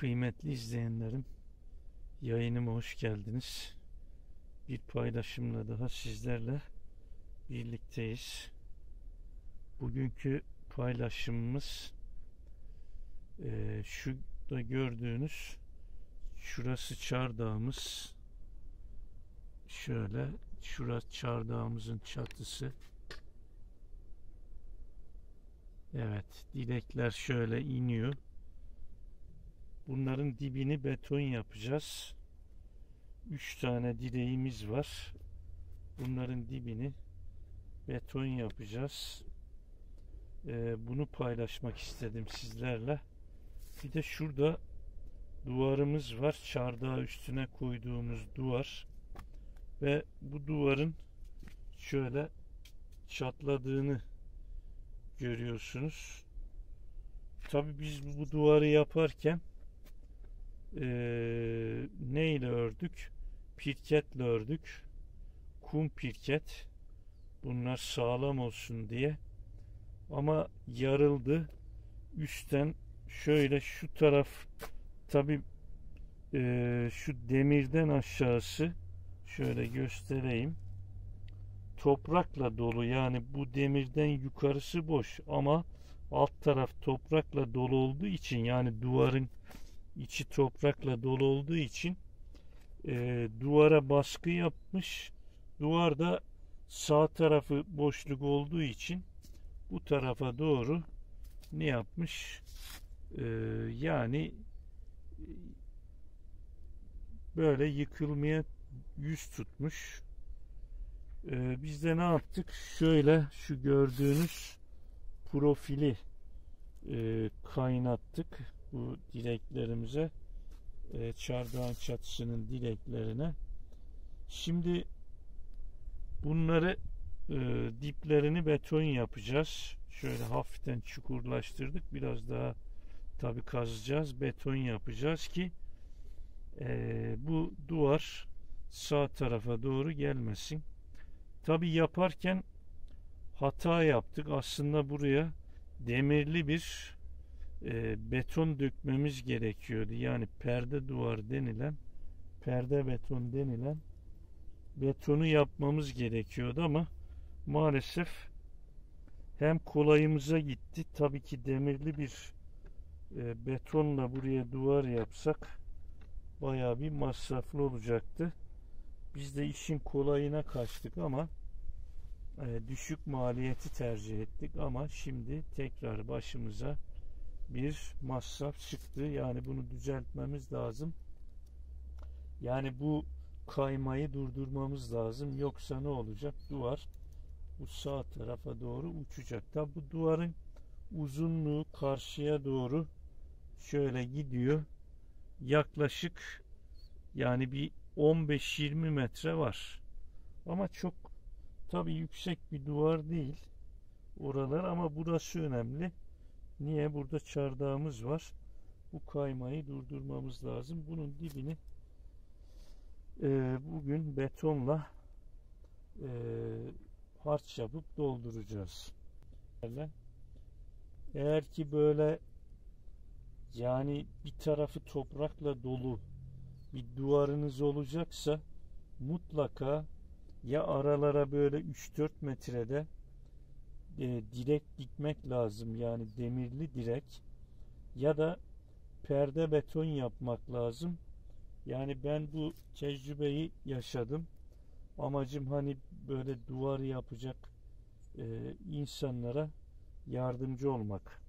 Kıymetli izleyenlerim, yayınıma hoş geldiniz. Bir paylaşımla daha sizlerle birlikteyiz. Bugünkü paylaşımımız şurada gördüğünüz, şurası çardağımız. Şöyle, şurası çardağımızın çatısı. Evet, dilekler şöyle iniyor. Bunların dibini beton yapacağız. 3 tane direğimiz var. Bunların dibini beton yapacağız. Bunu paylaşmak istedim sizlerle. Bir de şurada duvarımız var. Çardağı üstüne koyduğumuz duvar. Ve bu duvarın şöyle çatladığını görüyorsunuz. Tabii biz bu duvarı yaparken neyle ördük? Pirketle ördük. Kum pirket. Bunlar sağlam olsun diye. Ama yarıldı. Üstten şöyle şu taraf tabii şu demirden aşağısı şöyle göstereyim. Toprakla dolu. Yani bu demirden yukarısı boş ama alt taraf toprakla dolu olduğu için, yani duvarın içi toprakla dolu olduğu için duvara baskı yapmış. Duvarda sağ tarafı boşluk olduğu için bu tarafa doğru ne yapmış? Yani böyle yıkılmaya yüz tutmuş. Biz de ne yaptık? Şöyle şu gördüğünüz profili kaynattık. Bu direklerimize, çardağın çatısının direklerine. Şimdi bunları diplerini beton yapacağız. Şöyle hafiften çukurlaştırdık. Biraz daha tabi kazacağız. Beton yapacağız ki bu duvar sağ tarafa doğru gelmesin. Tabi yaparken hata yaptık. Aslında buraya demirli bir beton dökmemiz gerekiyordu. Yani perde duvar denilen, perde beton denilen betonu yapmamız gerekiyordu ama maalesef hem kolayımıza gitti. Tabii ki demirli bir betonla buraya duvar yapsak bayağı bir masraflı olacaktı. Biz de işin kolayına kaçtık ama düşük maliyeti tercih ettik ama şimdi tekrar başımıza bir masraf çıktı. Yani bunu düzeltmemiz lazım. Yani bu kaymayı durdurmamız lazım. Yoksa ne olacak? Duvar bu sağ tarafa doğru uçacak. Tabi bu duvarın uzunluğu karşıya doğru şöyle gidiyor. Yaklaşık yani bir 15-20 metre var. Ama çok tabi yüksek bir duvar değil oralar, ama burası önemli. Niye? Burada çardağımız var. Bu kaymayı durdurmamız lazım. Bunun dibini bugün betonla harç yapıp dolduracağız. Eğer ki böyle yani bir tarafı toprakla dolu bir duvarınız olacaksa mutlaka ya aralara böyle 3-4 metrede direk dikmek lazım, yani demirli direk, ya da perde beton yapmak lazım. Yani ben bu tecrübeyi yaşadım. Amacım hani böyle duvar yapacak insanlara yardımcı olmak.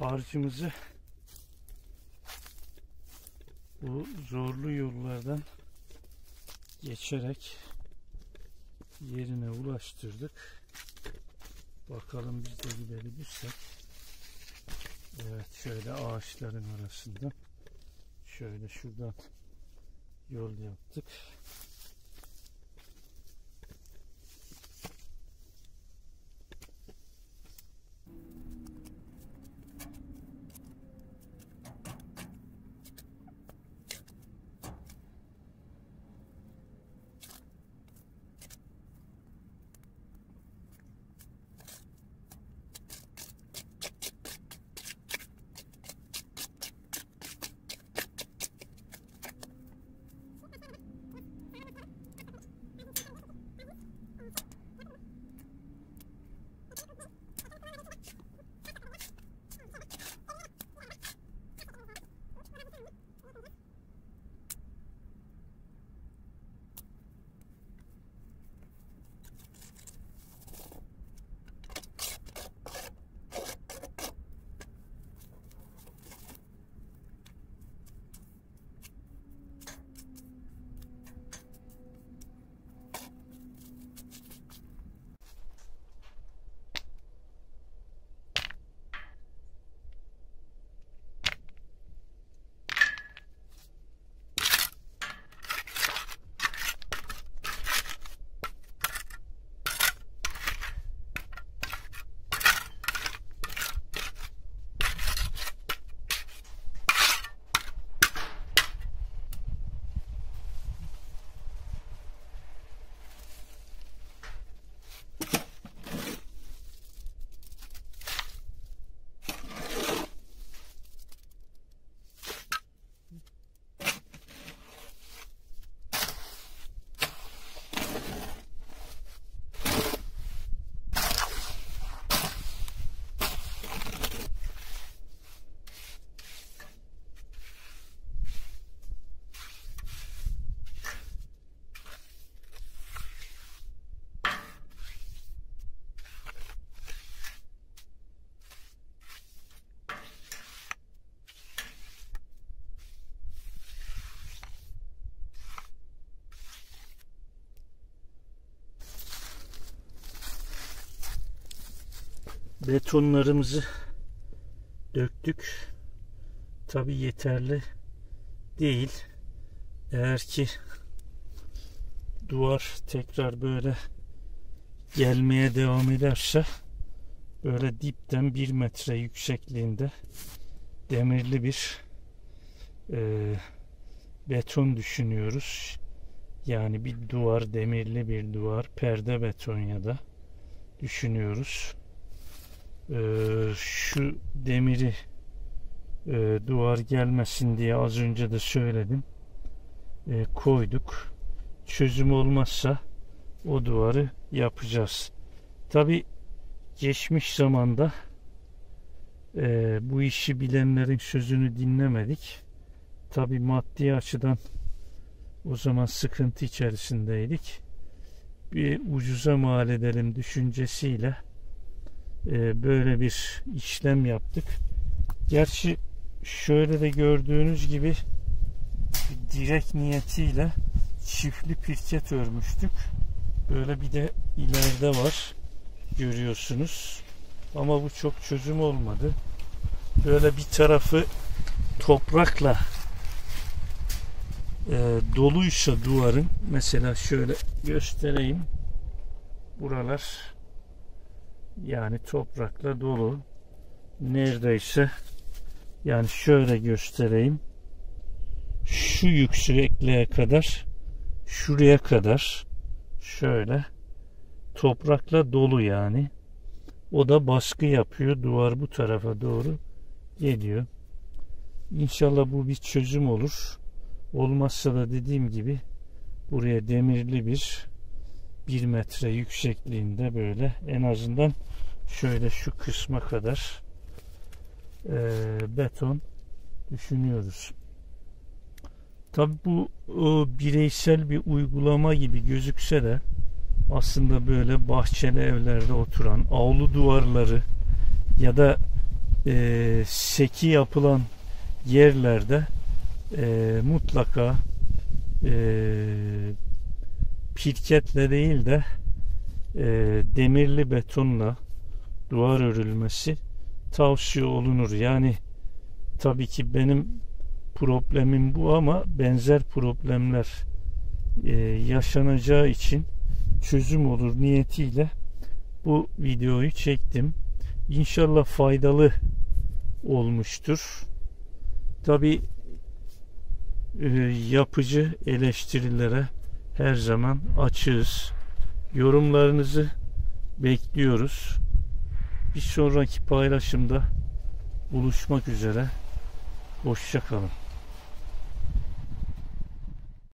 harcımızı bu zorlu yollardan geçerek yerine ulaştırdık. Bakalım biz de gidebilirsek. Evet, şöyle ağaçların arasında şöyle şuradan yol yaptık. Betonlarımızı döktük. Tabi yeterli değil. Eğer ki duvar tekrar böyle gelmeye devam ederse böyle dipten 1 metre yüksekliğinde demirli bir beton düşünüyoruz. Yani bir duvar, demirli bir duvar, perde beton ya da düşünüyoruz. Şu demiri duvar gelmesin diye az önce de söyledim, koyduk. Çözüm olmazsa o duvarı yapacağız. Tabi geçmiş zamanda bu işi bilenlerin sözünü dinlemedik. Tabi maddi açıdan o zaman sıkıntı içerisindeydik. Bir ucuza mal edelim düşüncesiyle böyle bir işlem yaptık. Gerçi şöyle de gördüğünüz gibi direk niyetiyle çiftli pirket örmüştük. Böyle bir de ileride var, görüyorsunuz. Ama bu çok çözüm olmadı. Böyle bir tarafı toprakla doluysa duvarın, mesela şöyle göstereyim. Buralar yani toprakla dolu neredeyse, yani şöyle göstereyim, şu yüksekliğe kadar, şuraya kadar şöyle toprakla dolu. Yani o da baskı yapıyor, duvar bu tarafa doğru geliyor. İnşallah bu bir çözüm olur. Olmazsa da dediğim gibi buraya demirli bir 1 metre yüksekliğinde böyle en azından şöyle şu kısma kadar beton düşünüyoruz. Tabi bu bireysel bir uygulama gibi gözükse de aslında böyle bahçeli evlerde oturan, avlu duvarları ya da seki yapılan yerlerde mutlaka pirketle değil de demirli betonla duvar örülmesi tavsiye olunur. Yani tabii ki benim problemim bu ama benzer problemler yaşanacağı için çözüm olur niyetiyle bu videoyu çektim. İnşallah faydalı olmuştur. Tabii yapıcı eleştirilere her zaman açığız. Yorumlarınızı bekliyoruz. Bir sonraki paylaşımda buluşmak üzere. Hoşça kalın.